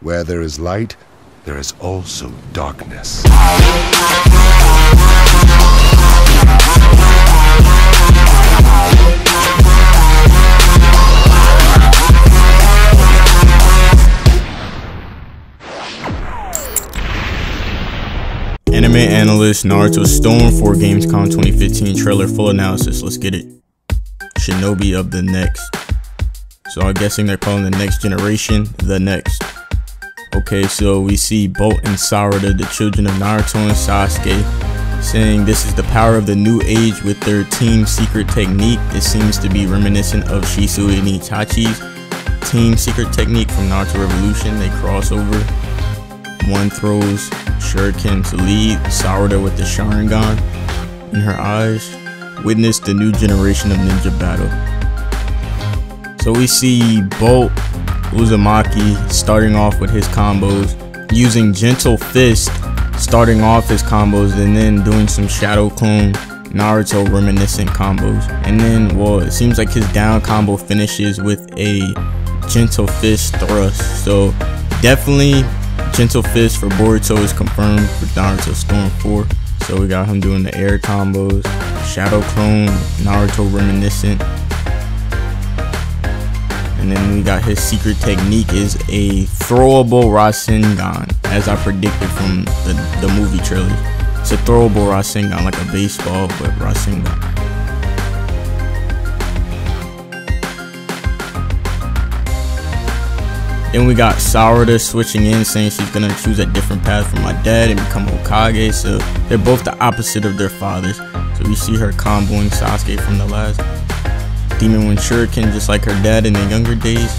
Where there is light, there is also darkness. Anime Analyst Naruto Storm 4 Gamescom 2015 trailer full analysis. Let's get it. Shinobi of the Next. So I'm guessing they're calling the next generation the Next. Okay, so we see Bolt and Sarada, the children of Naruto and Sasuke, saying this is the power of the new age with their team secret technique. This seems to be reminiscent of Shisui and Itachi's team secret technique from Naruto Revolution. They cross over. One throws Shuriken to lead Sarada with the Sharingan in her eyes. Witness the new generation of ninja battle. So we see Bolt Uzumaki starting off with his combos, using gentle fist, starting off his combos, and then doing some shadow clone Naruto reminiscent combos. And then, well, it seems like his down combo finishes with a gentle fist thrust. So definitely gentle fist for Boruto is confirmed for Naruto Storm 4. So we got him doing the air combos, shadow clone Naruto reminiscent. And then we got his secret technique is a throwable Rasengan, as I predicted from the movie trailer. It's a throwable Rasengan, like a baseball, but Rasengan. Then we got Sarada switching in, saying she's gonna choose a different path from my dad and become Hokage. So they're both the opposite of their fathers. So we see her comboing Sasuke from the last Demon Wind Shuriken, just like her dad in the younger days.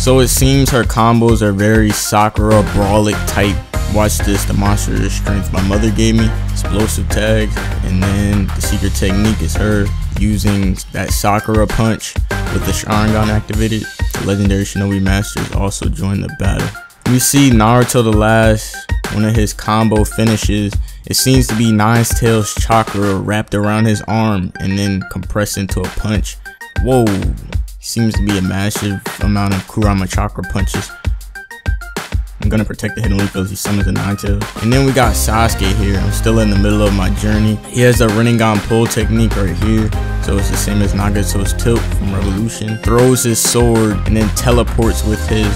So it seems her combos are very Sakura brawlic type. Watch this, the monstrous strength my mother gave me, explosive tags, and then the secret technique is her using that Sakura punch with the Sharingan activated. The legendary Shinobi Masters also joined the battle. We see Naruto the last, one of his combo finishes. It seems to be Nine's Tails chakra wrapped around his arm and then compressed into a punch. Whoa, seems to be a massive amount of Kurama chakra punches. I'm gonna protect the hidden leaf as he summons the Nine Tails. And then we got Sasuke here. I'm still in the middle of my journey. He has a Rinnegan pull technique right here. So it's the same as Nagato's tilt from Revolution. Throws his sword and then teleports with his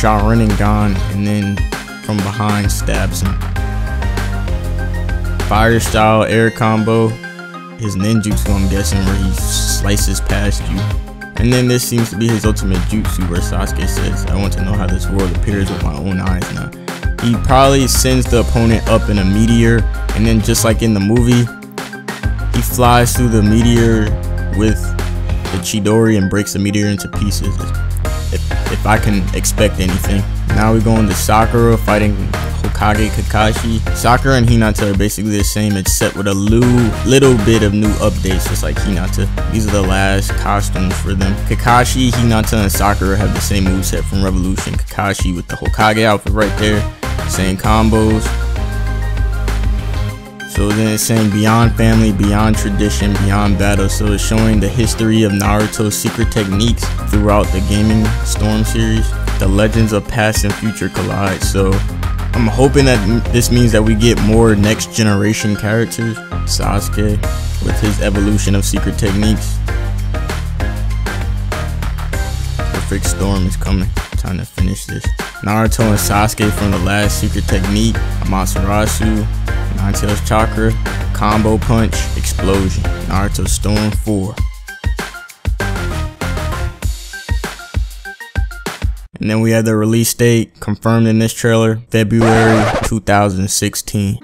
Sharingan and then from behind stabs him. Fire style air combo, his ninjutsu I'm guessing, where he slices past you. And then this seems to be his ultimate jutsu, where Sasuke says, I want to know how this world appears with my own eyes now. He probably sends the opponent up in a meteor, and then just like in the movie, he flies through the meteor with the Chidori and breaks the meteor into pieces. If I can expect anything. Now we're going to Sakura fighting Hokage Kakashi. Sakura and Hinata are basically the same, except with a little bit of new updates, just like Hinata. These are the last costumes for them. Kakashi, Hinata, and Sakura have the same moveset from Revolution. Kakashi with the Hokage outfit right there, same combos. So then it's saying beyond family, beyond tradition, beyond battle. So it's showing the history of Naruto's secret techniques throughout the Gaming Storm series. The legends of past and future collide. So I'm hoping that this means that we get more next generation characters. Sasuke with his evolution of secret techniques. Perfect storm is coming. Time to finish this. Naruto and Sasuke from the last secret technique. Amaterasu, Nine Tails chakra, combo punch, explosion. Naruto Storm 4. And then we have the release date confirmed in this trailer, February 2016.